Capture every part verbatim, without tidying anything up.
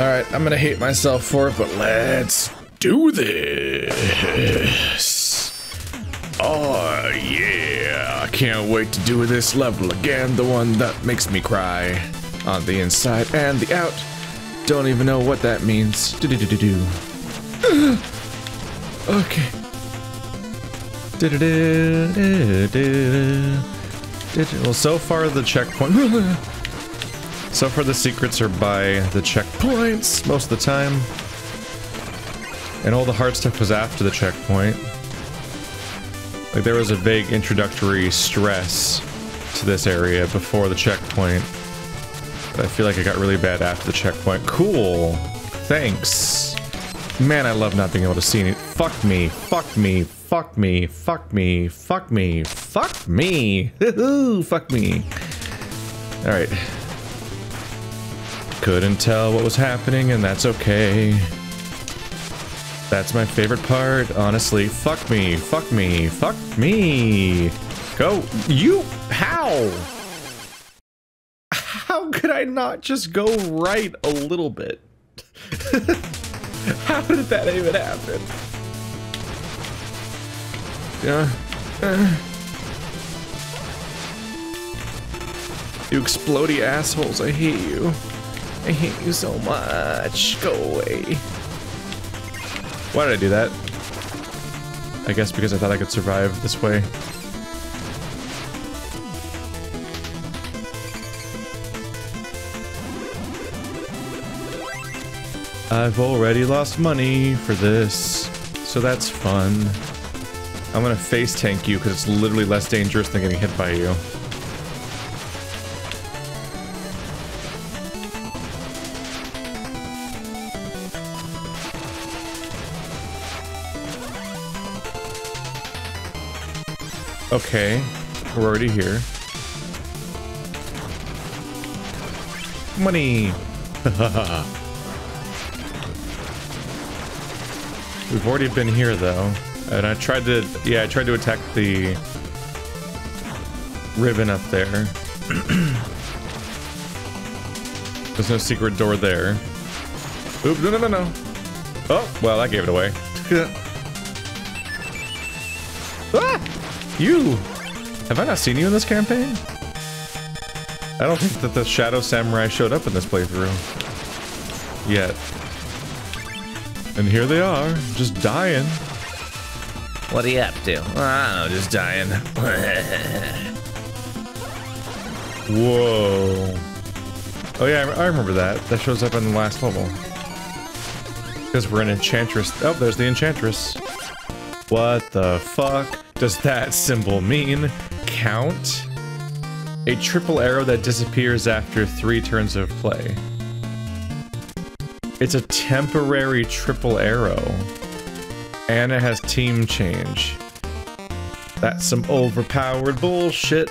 Alright, I'm gonna hate myself for it, but let's do this. Oh yeah, I can't wait to do this level again, the one that makes me cry. On the inside and the out. Don't even know what that means. Do-do-do-do-do. Okay. Do-do-do-do-do. Well, so far the checkpoint... So far the secrets are by the checkpoints most of the time. And all the hard stuff was after the checkpoint. Like, there was a vague introductory stress to this area before the checkpoint. But I feel like I got really bad after the checkpoint. Cool! Thanks! Man, I love not being able to see any- Fuck me! Fuck me! Fuck me! Fuck me! Fuck me! Fuck me! Woohoo! Fuck me! Alright. Couldn't tell what was happening, and that's okay. That's my favorite part, honestly. Fuck me! Fuck me! Fuck me! Go! You! How? How could I not just go right a little bit? How did that even happen? Yeah. Uh. You explodey assholes, I hate you. I hate you so much. Go away. Why did I do that? I guess because I thought I could survive this way. I've already lost money for this, so that's fun. I'm gonna face tank you because it's literally less dangerous than getting hit by you. Okay, we're already here. Money! Hahaha. We've already been here, though, and I tried to, yeah, I tried to attack the ribbon up there. There's no secret door there. Oop, no, no, no, no. Oh, well, I gave it away. Ah! You! Have I not seen you in this campaign? I don't think that the Shadow Samurai showed up in this playthrough. Yet. And here they are, just dying. What are you up to? Oh, I don't know, just dying. Whoa. Oh yeah, I remember that. That shows up in the last level. Because we're an Enchantress. Oh, there's the Enchantress. What the fuck does that symbol mean? Count? A triple arrow that disappears after three turns of play. It's a temporary triple arrow. And it has team change. That's some overpowered bullshit.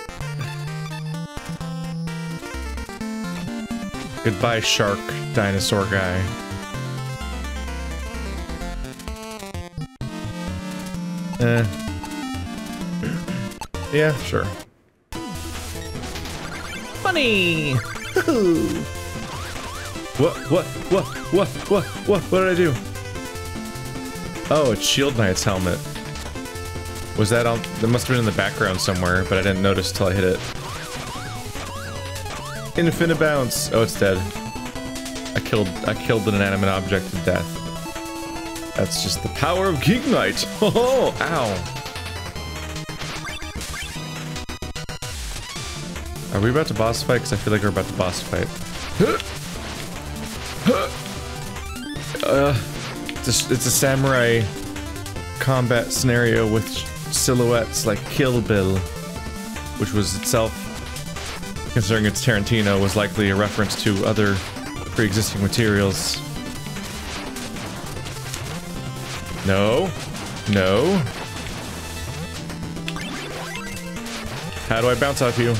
Goodbye, shark dinosaur guy. Eh. Yeah, sure. Funny! Woohoo! What, what, what, what, what, what, what did I do? Oh, it's Shield Knight's helmet. Was that on? That must have been in the background somewhere, but I didn't notice till I hit it. Infinite bounce. Oh, it's dead. I killed, I killed an inanimate object to death. That's just the power of King Knight. Oh, ow. Are we about to boss fight? Because I feel like we're about to boss fight. Uh, it's a, it's a samurai combat scenario with silhouettes like Kill Bill, which was itself, considering it's Tarantino, was likely a reference to other pre-existing materials. No. No. How do I bounce off you?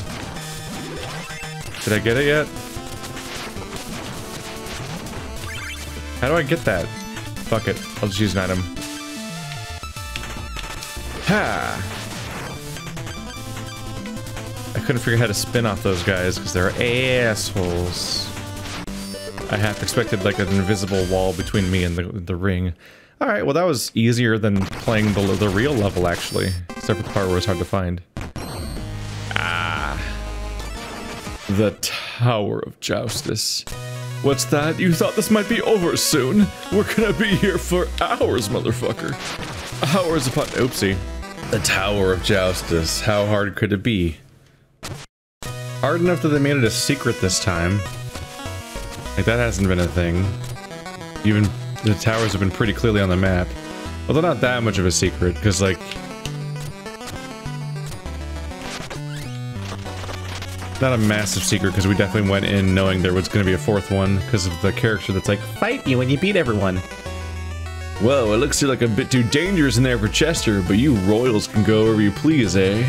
Did I get it yet? How do I get that? Fuck it. I'll just use an item. Ha! I couldn't figure out how to spin off those guys because they're assholes. I half expected like an invisible wall between me and the, the ring. Alright, well that was easier than playing the, the real level actually. Except for the part where it's hard to find. Ah. The Tower of Joustus. What's that? You thought this might be over soon? We're gonna be here for hours, motherfucker. Hours upon- oopsie. The Tower of Joustus. How hard could it be? Hard enough that they made it a secret this time. Like, that hasn't been a thing. Even the towers have been pretty clearly on the map. Well, they're not that much of a secret, because, like... Not a massive secret, because we definitely went in knowing there was going to be a fourth one, because of the character that's like, fight you when you beat everyone. Whoa, it looks like a bit too dangerous in there for Chester, but you royals can go wherever you please, eh?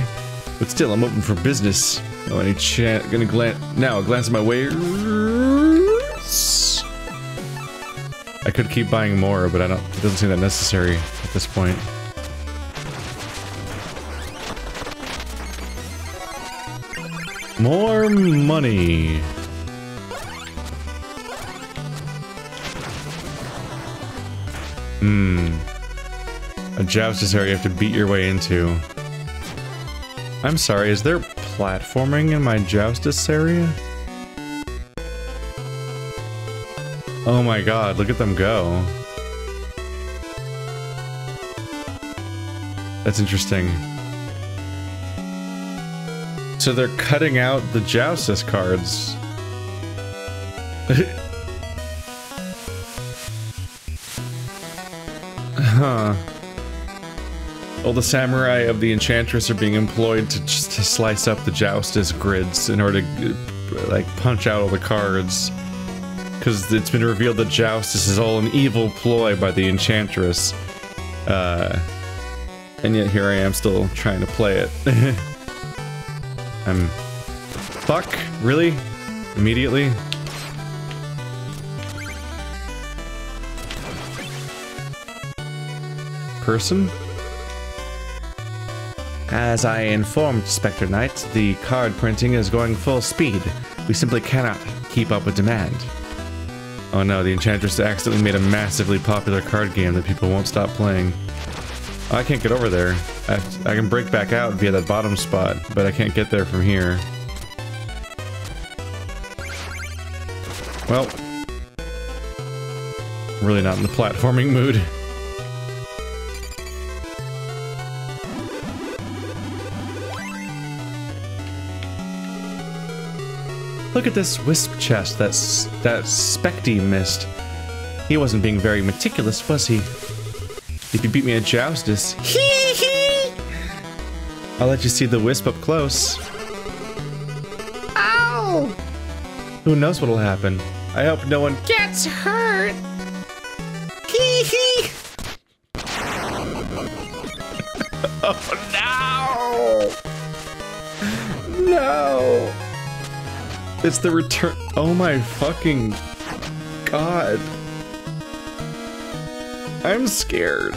But still, I'm open for business. Oh, any chance? Gonna glance now. A glance at my wares. I could keep buying more, but I don't. It doesn't seem that necessary at this point. More money. Hmm. A Joustus area you have to beat your way into. I'm sorry, is there platforming in my Joustus area? Oh my god, look at them go. That's interesting. So they're cutting out the Joustus cards. Huh. All the samurai of the Enchantress are being employed to just to slice up the Joustus grids in order to, like, punch out all the cards. Because it's been revealed that Joustus is all an evil ploy by the Enchantress. Uh, and yet here I am still trying to play it. I'm... Fuck? Really? Immediately? Person? As I informed Spectre Knight, the card printing is going full speed. We simply cannot keep up with demand. Oh no, the Enchantress accidentally made a massively popular card game that people won't stop playing. Oh, I can't get over there. I, have to, I can break back out via that bottom spot, but I can't get there from here. Well... Really not in the platforming mood. Look at this wisp chest, that, that Specty missed. He wasn't being very meticulous, was he? If you beat me at Joustus, hee hee! I'll let you see the wisp up close. Ow! Who knows what'll happen? I hope no one gets hurt! Hee hee! Oh no! No! It's the return- oh my fucking god. I'm scared.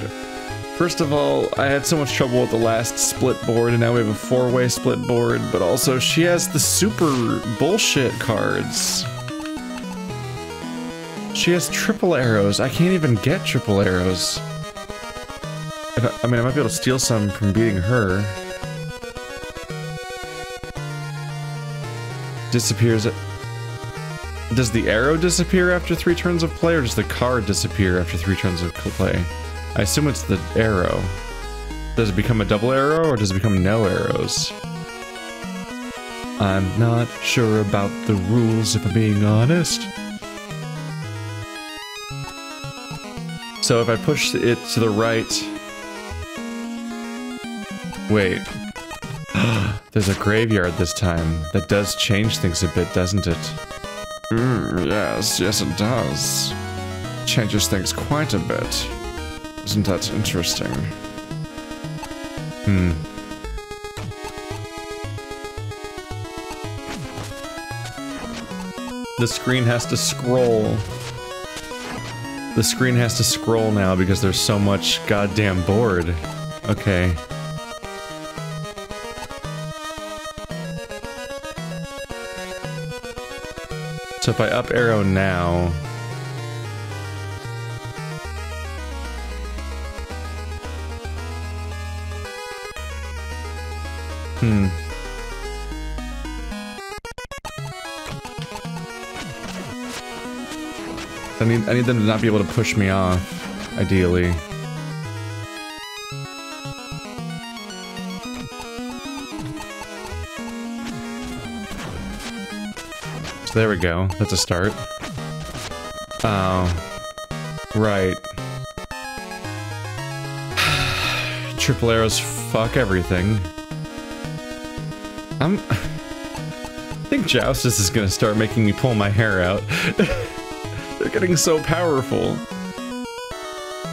First of all, I had so much trouble with the last split board and now we have a four-way split board, but also she has the super bullshit cards. She has triple arrows. I can't even get triple arrows. I, I mean, I might be able to steal some from beating her. Disappears it. Does the arrow disappear after three turns of play, or does the card disappear after three turns of play? I assume it's the arrow. Does it become a double arrow, or does it become no arrows? I'm not sure about the rules, if I'm being honest. So if I push it to the right... Wait. There's a graveyard this time. That does change things a bit, doesn't it? Mm, yes, yes it does. Changes things quite a bit. Isn't that interesting? Hmm. The screen has to scroll. The screen has to scroll now because there's so much goddamn board. Okay. So if I up arrow now... Hmm. I need, I need them to not be able to push me off, ideally. So there we go. That's a start. Oh. Right. Triple arrows fuck everything. I'm... I think Joustus is gonna start making me pull my hair out. They're getting so powerful.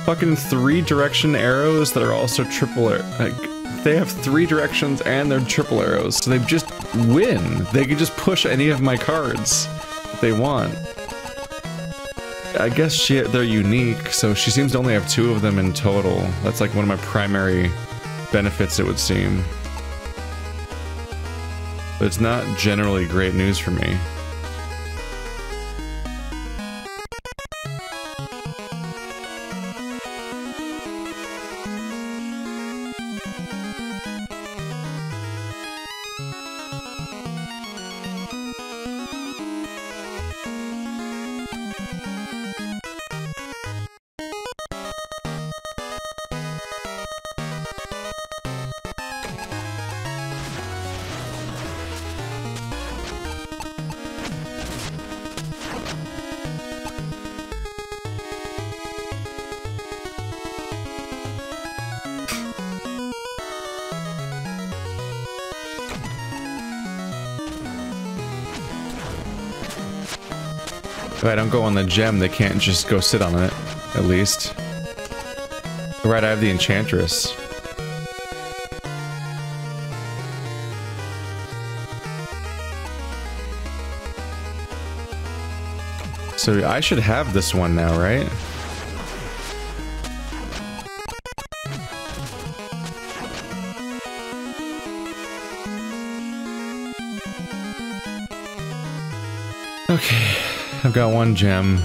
Fucking three direction arrows that are also triple arrows. Like, they have three directions and they're triple arrows, so they just win. They can just push any of my cards that they want. I guess she, they're unique, so she seems to only have two of them in total. That's like one of my primary benefits, it would seem. But it's not generally great news for me. If I don't go on the gem, they can't just go sit on it, at least. Right, I have the Enchantress. So I should have this one now, right? Okay. I've got one gem.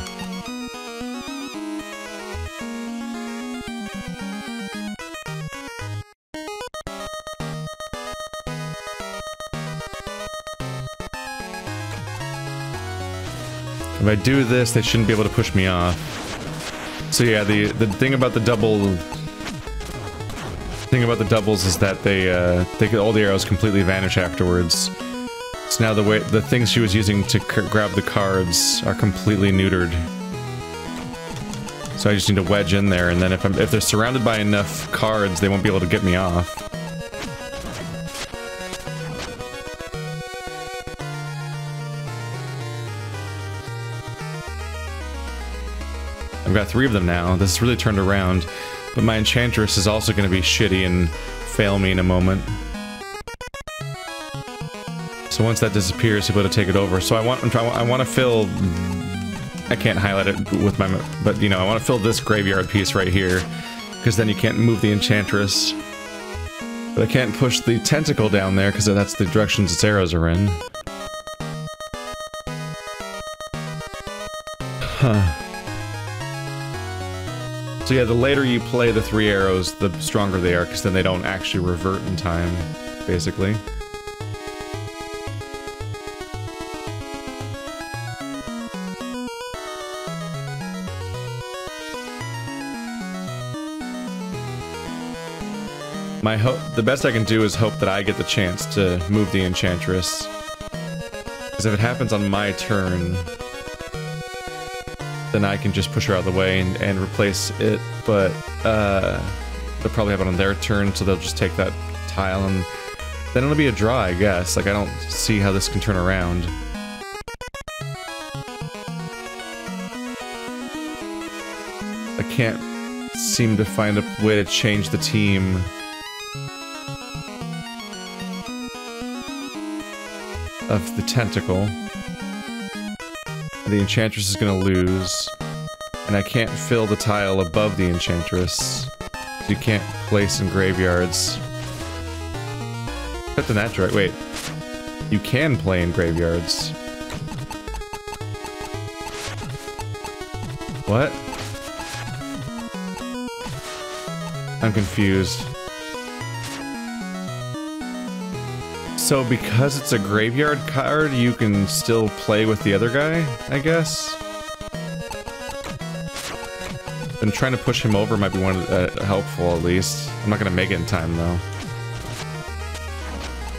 If I do this, they shouldn't be able to push me off. So yeah, the the thing about the double thing about the doubles is that they uh, they all the arrows completely vanish afterwards. So now the way the things she was using to c grab the cards are completely neutered. So I just need to wedge in there, and then if I'm if they're surrounded by enough cards, they won't be able to get me off. I've got three of them now. This has really turned around, but my Enchantress is also going to be shitty and fail me in a moment. So once that disappears, you'll be able to take it over. So I want, I'm trying, I want to fill. I can't highlight it with my, but you know, I want to fill this graveyard piece right here, because then you can't move the Enchantress. But I can't push the tentacle down there because that's the directions its arrows are in. Huh. So yeah, the later you play the three arrows, the stronger they are, because then they don't actually revert in time, basically. My hope, the best I can do is hope that I get the chance to move the Enchantress. Because if it happens on my turn, then I can just push her out of the way and, and replace it, but uh, it'll probably happen on their turn, so they'll just take that tile and then it'll be a draw, I guess. Like, I don't see how this can turn around. I can't seem to find a way to change the team. Of the tentacle. The Enchantress is gonna lose. And I can't fill the tile above the Enchantress. So you can't place in graveyards. Except in that direct- wait. You can play in graveyards. What? I'm confused. So because it's a graveyard card, you can still play with the other guy, I guess? And trying to push him over might be one of the, uh, helpful, at least. I'm not gonna make it in time, though.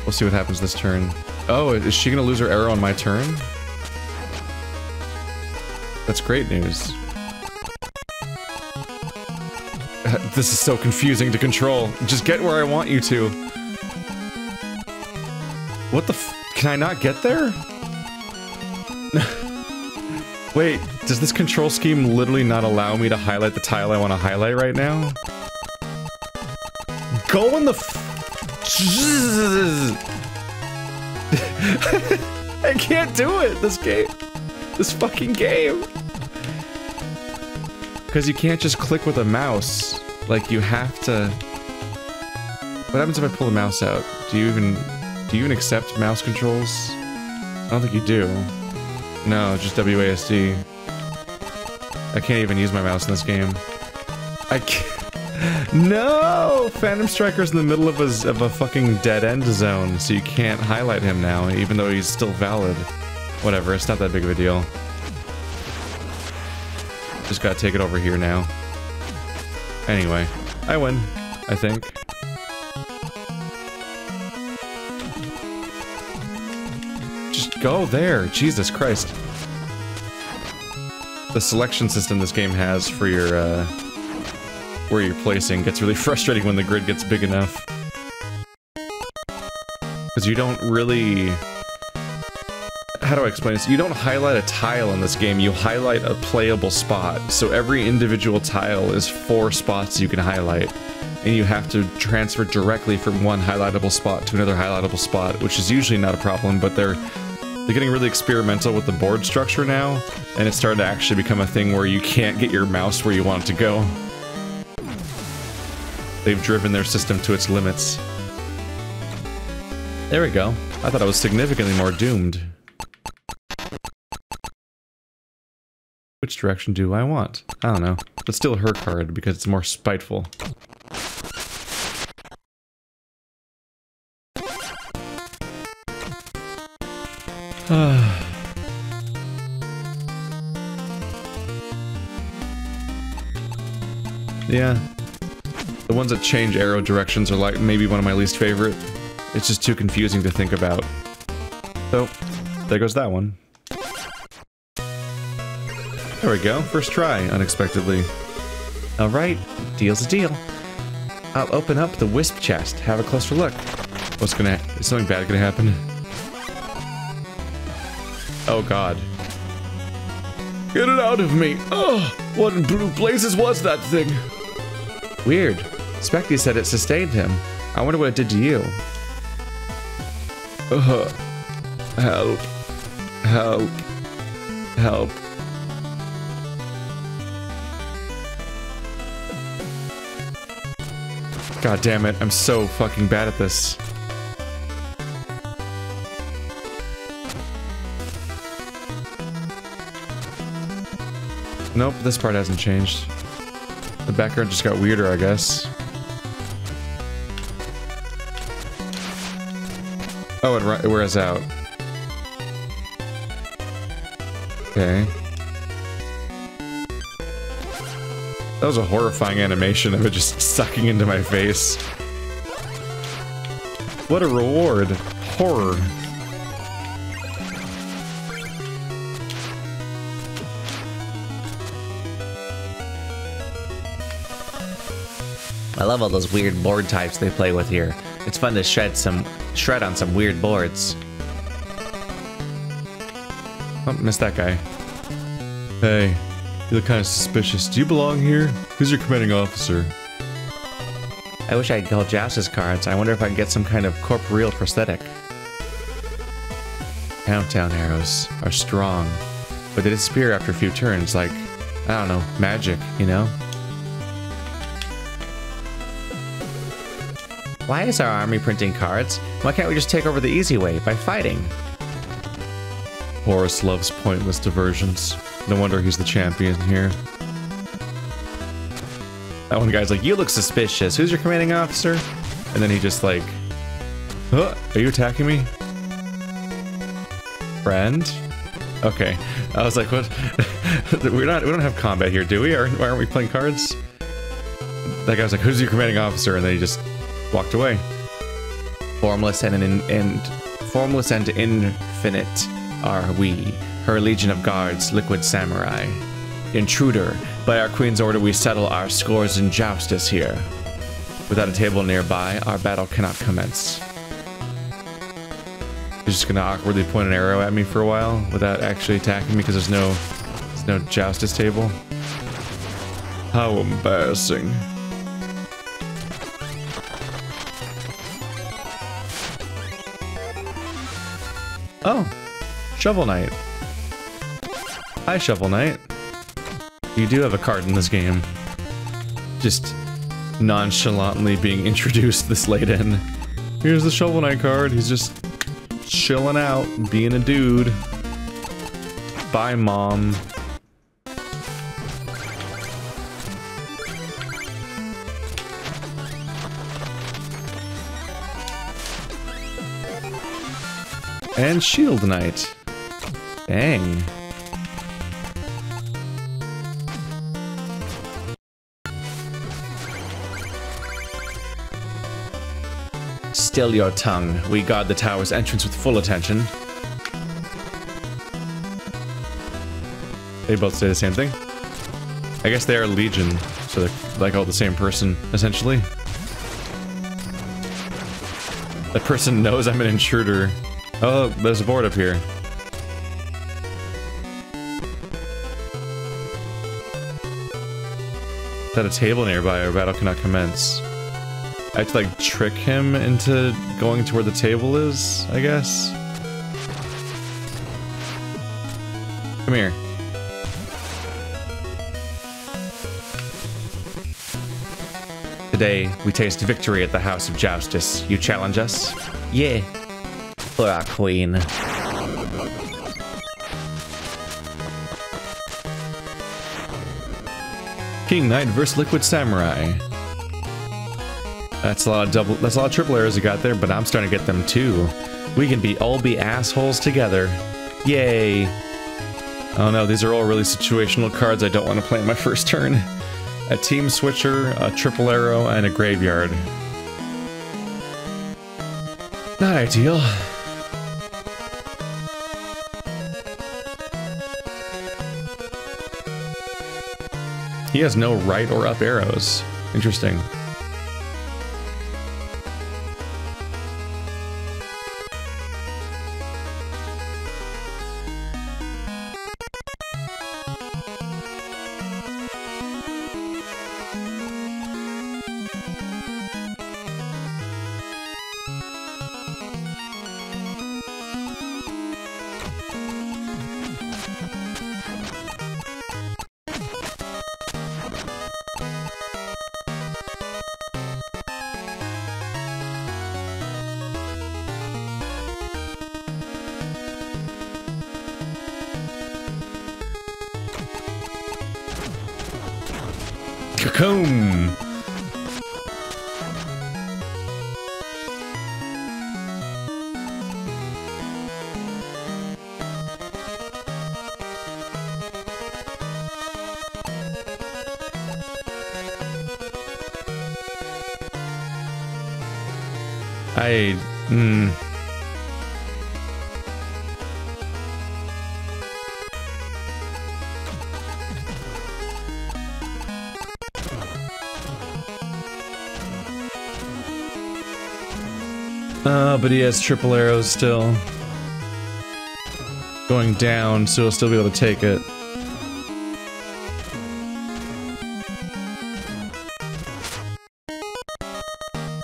We'll see what happens this turn. Oh, is she gonna lose her arrow on my turn? That's great news. This is so confusing to control. Just get where I want you to. What the f- Can I not get there? Wait, does this control scheme literally not allow me to highlight the tile I want to highlight right now? Go in the f- I can't do it! This game! This fucking game! Because you can't just click with a mouse. Like, you have to... What happens if I pull the mouse out? Do you even... Do you even accept mouse controls? I don't think you do. No, just W A S D. I can't even use my mouse in this game. I can't... No! Phantom Striker's in the middle of a, of a fucking dead-end zone, so you can't highlight him now, even though he's still valid. Whatever, it's not that big of a deal. Just gotta take it over here now. Anyway, I win, I think. Just go there! Jesus Christ. The selection system this game has for your, uh... where you're placing gets really frustrating when the grid gets big enough. Because you don't really... How do I explain this? You don't highlight a tile in this game, you highlight a playable spot. So every individual tile is four spots you can highlight. And you have to transfer directly from one highlightable spot to another highlightable spot, which is usually not a problem, but they're... They're getting really experimental with the board structure now, and it's starting to actually become a thing where you can't get your mouse where you want it to go. They've driven their system to its limits. There we go. I thought I was significantly more doomed. Which direction do I want? I don't know. But still her card, because it's more spiteful. Ah... Yeah. The ones that change arrow directions are like maybe one of my least favorite. It's just too confusing to think about. So, there goes that one. There we go, first try, unexpectedly. Alright, deal's a deal. I'll open up the wisp chest, have a closer look. What's gonna- is something bad gonna happen? Oh god. Get it out of me! Oh, what in blue blazes was that thing? Weird. Spectre said it sustained him. I wonder what it did to you. Uh-huh. Help. Help. Help. God damn it, I'm so fucking bad at this. Nope, this part hasn't changed. The background just got weirder, I guess. Oh, it, it wears out. Okay. That was a horrifying animation of it just sucking into my face. What a reward! Horror. I love all those weird board types they play with here. It's fun to shred some shred on some weird boards. Oh, missed that guy. Hey, you look kind of suspicious. Do you belong here? Who's your commanding officer? I wish I'd called Joustus cards. I wonder if I can get some kind of corporeal prosthetic. Countdown arrows are strong, but they disappear after a few turns, like, I don't know, magic, you know? Why is our army printing cards? Why can't we just take over the easy way, by fighting? Horus loves pointless diversions. No wonder he's the champion here. That one guy's like, you look suspicious. Who's your commanding officer? And then he just like, huh? Are you attacking me? Friend? Okay. I was like, what? We're not, we don't have combat here, do we? Or why aren't we playing cards? That guy was like, who's your commanding officer? And then he just walked away. Formless and, in, and formless and infinite are we, her legion of guards, Liquid Samurai. Intruder, by our queen's order we settle our scores in justice here. Without a table nearby, our battle cannot commence. He's just gonna awkwardly point an arrow at me for a while without actually attacking me because there's no, there's no justice table. How embarrassing. Oh, Shovel Knight. Hi, Shovel Knight. You do have a card in this game. Just nonchalantly being introduced this late in. Here's the Shovel Knight card. He's just chilling out, being a dude. Bye, Mom. And Shield Knight. Dang. Still your tongue. We guard the tower's entrance with full attention. They both say the same thing. I guess they are Legion, so they're like all the same person, essentially. The person knows I'm an intruder. Oh, there's a board up here. Is that a table nearby? Our battle cannot commence. I have to, like, trick him into going to where the table is, I guess? Come here. Today, we taste victory at the House of Joustus. You challenge us? Yeah. For our queen. King Knight versus Liquid Samurai. That's a lot of double. That's a lot of triple arrows you got there, but I'm starting to get them too. We can be all be assholes together. Yay! Oh no, these are all really situational cards I don't want to play in my first turn. A team switcher, a triple arrow, and a graveyard. Not ideal. He has no right or up arrows. Interesting. Boom! I... Mm. Uh, but he has triple arrows still. Going down, so he'll still be able to take it.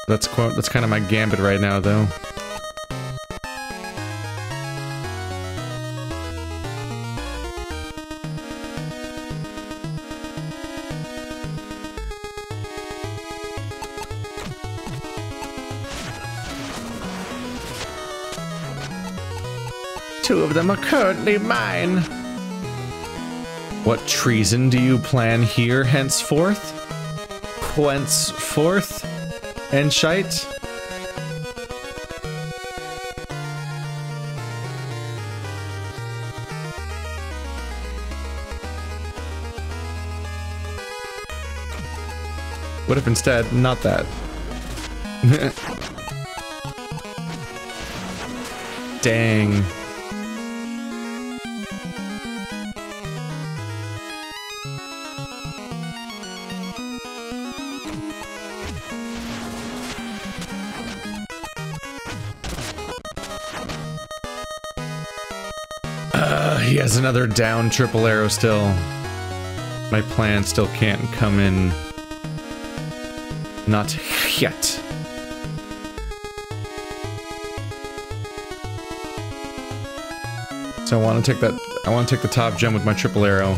That's quite, that's kind of my gambit right now, though. Two of them are currently mine. What treason do you plan here henceforth? henceforth, Enchite. What if instead, not that? Dang. Uh, he has another down triple arrow still. My plan still can't come in. Not yet. So I want to take that. I want to take the top gem with my triple arrow.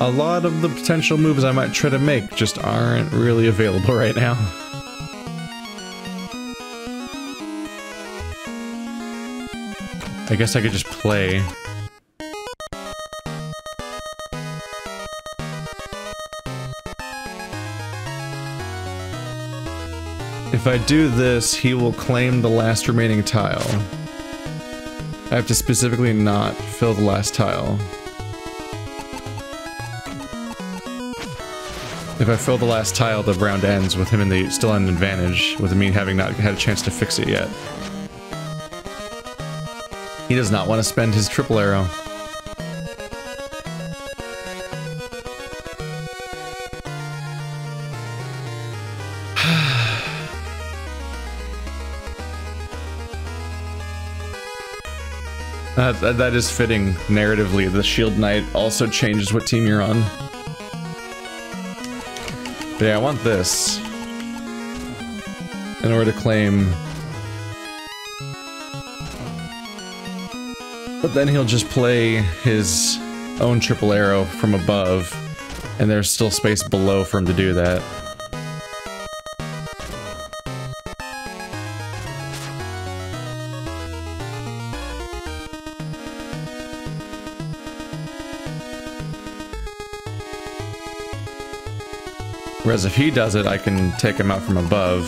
A lot of the potential moves I might try to make just aren't really available right now. I guess I could just play. If I do this, he will claim the last remaining tile. I have to specifically not fill the last tile. If I fill the last tile, the round ends with him in the still an advantage, with me having not had a chance to fix it yet. He does not want to spend his triple arrow. uh, that, that is fitting narratively. The Shield Knight also changes what team you're on. But yeah, I want this in order to claim. But then he'll just play his own triple arrow from above, and there's still space below for him to do that. Whereas if he does it, I can take him out from above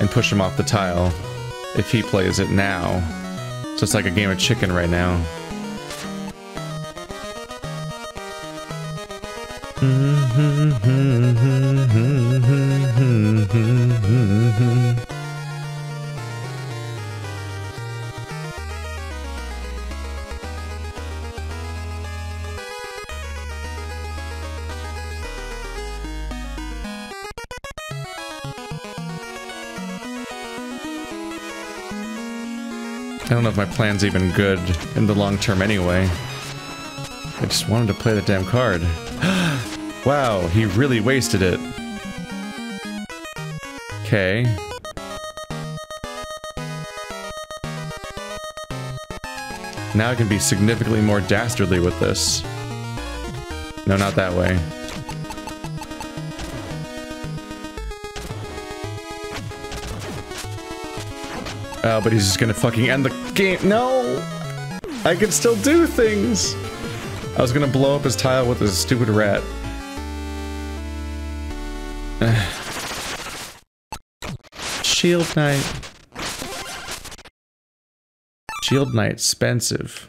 and push him off the tile if he plays it now. So it's like a game of chicken right now. I don't know if my plan's even good in the long term anyway. I just wanted to play that damn card. Wow, he really wasted it. Okay. Now I can be significantly more dastardly with this. No, not that way. Oh, but he's just gonna fucking end the game. No! I can still do things! I was gonna blow up his tile with his stupid rat. Shield Knight. Shield Knight, expensive.